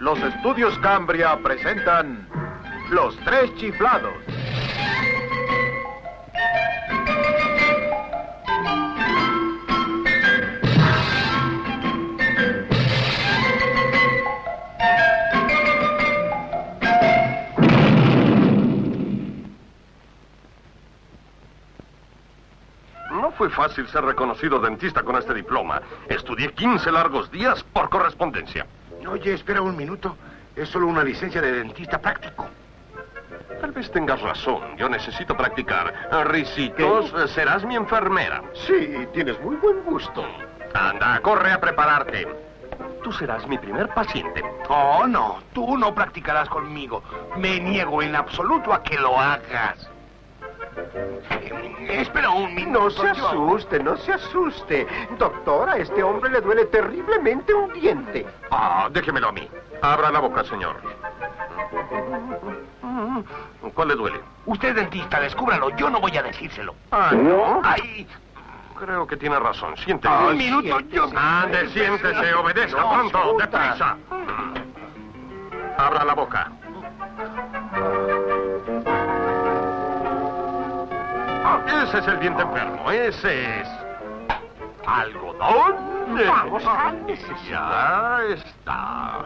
Los Estudios Cambria presentan Los Tres Chiflados. No fue fácil ser reconocido dentista con este diploma. Estudié 15 largos días por correspondencia. Oye, espera un minuto. Es solo una licencia de dentista práctico. Tal vez tengas razón. Yo necesito practicar. Ricitos, ¿qué? Serás mi enfermera. Sí, tienes muy buen gusto. Anda, corre a prepararte. Tú serás mi primer paciente. Oh, no. Tú no practicarás conmigo. Me niego en absoluto a que lo hagas. Espera un minuto. No se asuste, no se asuste. Doctor, a este hombre le duele terriblemente un diente. Ah, déjemelo a mí. Abra la boca, señor. ¿Cuál le duele? Usted es dentista, descúbralo. Yo no voy a decírselo. Ah, ¿no? Ay, creo que tiene razón. Siéntese. Un minuto, siéntese, yo... Ande, siéntese, obedezca, no, pronto, disfruta. Deprisa. Abra la boca. Ese es el diente enfermo, ese es... ¿Algodón? Vamos, ya está.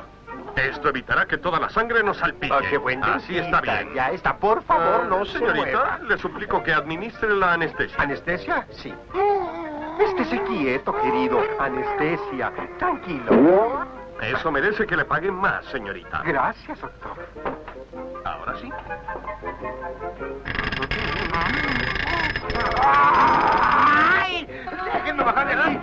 Esto evitará que toda la sangre nos salpique. Qué buen dentista. Así está bien. Ya está, por favor, no se mueva. Señorita, le suplico que administre la anestesia. ¿Anestesia? Sí. Estése quieto, querido. Anestesia. Tranquilo. Eso merece que le paguen más, señorita. Gracias, doctor. Ahora sí. ¡Ay! ¡Déjenme bajar de ahí!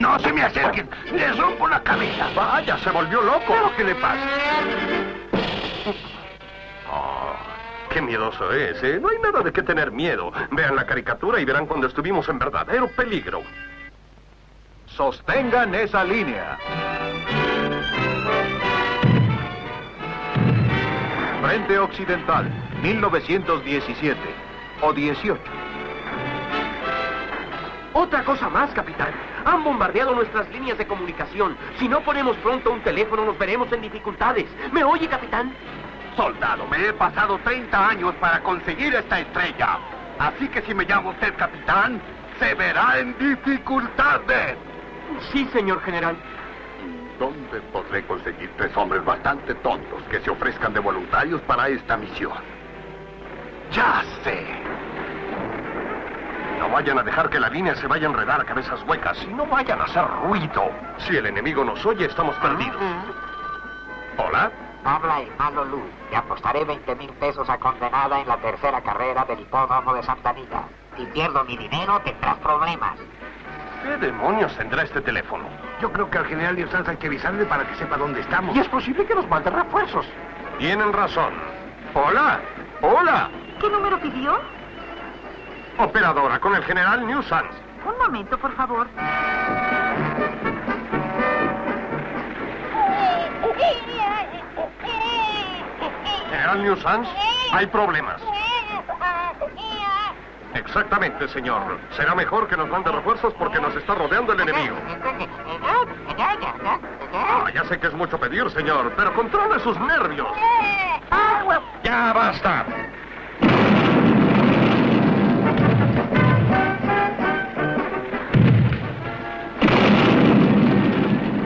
¡No se me acerquen! ¡Les rompo la cabeza! ¡Vaya, se volvió loco! ¿Qué le pasa? Oh, ¡qué miedoso es, eh! No hay nada de qué tener miedo. Vean la caricatura y verán cuando estuvimos en verdadero peligro. Sostengan esa línea. Frente Occidental, 1917 o 18. Otra cosa más, capitán. Han bombardeado nuestras líneas de comunicación. Si no ponemos pronto un teléfono, nos veremos en dificultades. ¿Me oye, capitán? Soldado, me he pasado 30 años para conseguir esta estrella. Así que si me llama usted, capitán, se verá en dificultades. Sí, señor general. ¿Dónde podré conseguir 3 hombres bastante tontos que se ofrezcan de voluntarios para esta misión? ¡Ya sé! No vayan a dejar que la línea se vaya a enredar a cabezas huecas. Y no vayan a hacer ruido. Si el enemigo nos oye, estamos perdidos. ¿Hola? Habla Hermano Lu. Te apostaré 20,000 pesos a condenada en la tercera carrera del hipódromo de Santa Anita. Si pierdo mi dinero, tendrás problemas. ¿Qué demonios tendrá este teléfono? Yo creo que al general Nuisance hay que avisarle para que sepa dónde estamos. Y es posible que nos manden refuerzos. Tienen razón. Hola, hola. ¿Qué número pidió? Operadora, con el general Nuisance. Un momento, por favor. General Nuisance, hay problemas. Exactamente, señor. Será mejor que nos mande refuerzos porque nos está rodeando el enemigo. Ah, ya sé que es mucho pedir, señor, pero controle sus nervios. ¡Ya basta!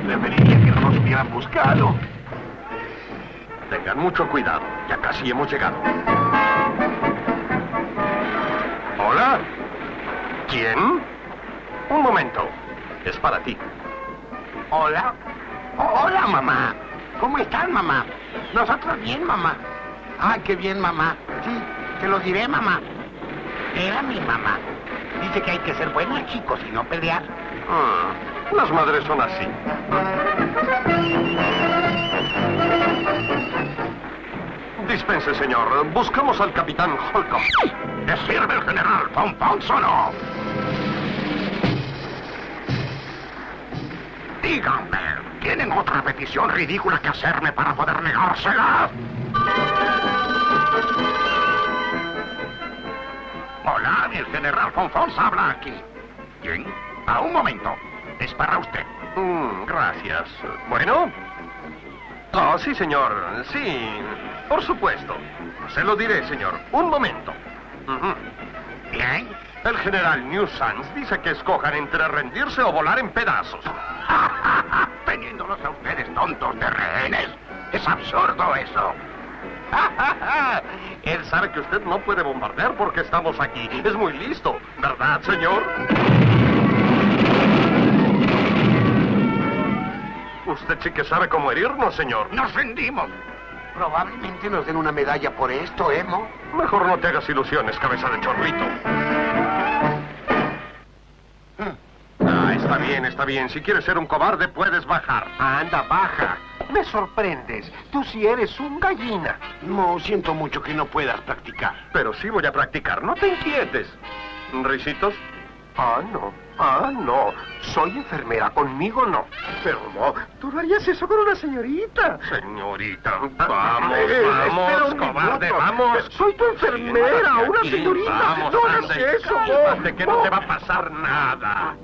Debería que no nos hubieran buscado. Tengan mucho cuidado, ya casi hemos llegado. ¿Hola? ¿Quién? Un momento. Es para ti. ¿Hola? Hola, mamá. ¿Cómo están, mamá? Nosotros bien, mamá. Ay, qué bien, mamá. Sí, te lo diré, mamá. Era mi mamá. Dice que hay que ser buenos chicos y no pelear. Las madres son así. Dispense, señor. Buscamos al capitán Holcomb. ¿Le sirve el general Fonfons o no? Díganme, ¿tienen otra petición ridícula que hacerme para poder negársela? Hola, el general Fonfons habla aquí. ¿Quién? A un momento. es para usted. Gracias. Bueno. Oh, sí, señor. Sí, por supuesto. Se lo diré, señor. Un momento. Bien. El general Nuisance dice que escojan entre rendirse o volar en pedazos. Teniéndolos a ustedes tontos de rehenes. Es absurdo eso. Él sabe que usted no puede bombardear porque estamos aquí. Es muy listo, ¿verdad, señor? Usted sí que sabe cómo herirnos, señor. Nos rendimos. Probablemente nos den una medalla por esto, ¿eh, Moe? Mejor no te hagas ilusiones, cabeza de chorrito. Ah, está bien, está bien. Si quieres ser un cobarde, puedes bajar. Anda, baja. Me sorprendes. Tú sí eres un gallina. No, siento mucho que no puedas practicar. Pero sí voy a practicar. No te inquietes. ¿Risitos? Ah, no. Ah, no. Soy enfermera. Conmigo no. Pero no. Tú no harías eso con una señorita. Señorita. Vamos, vamos, cobarde, vamos. Soy tu enfermera, una señorita. No hagas eso. Cálmate, que no te va a pasar nada.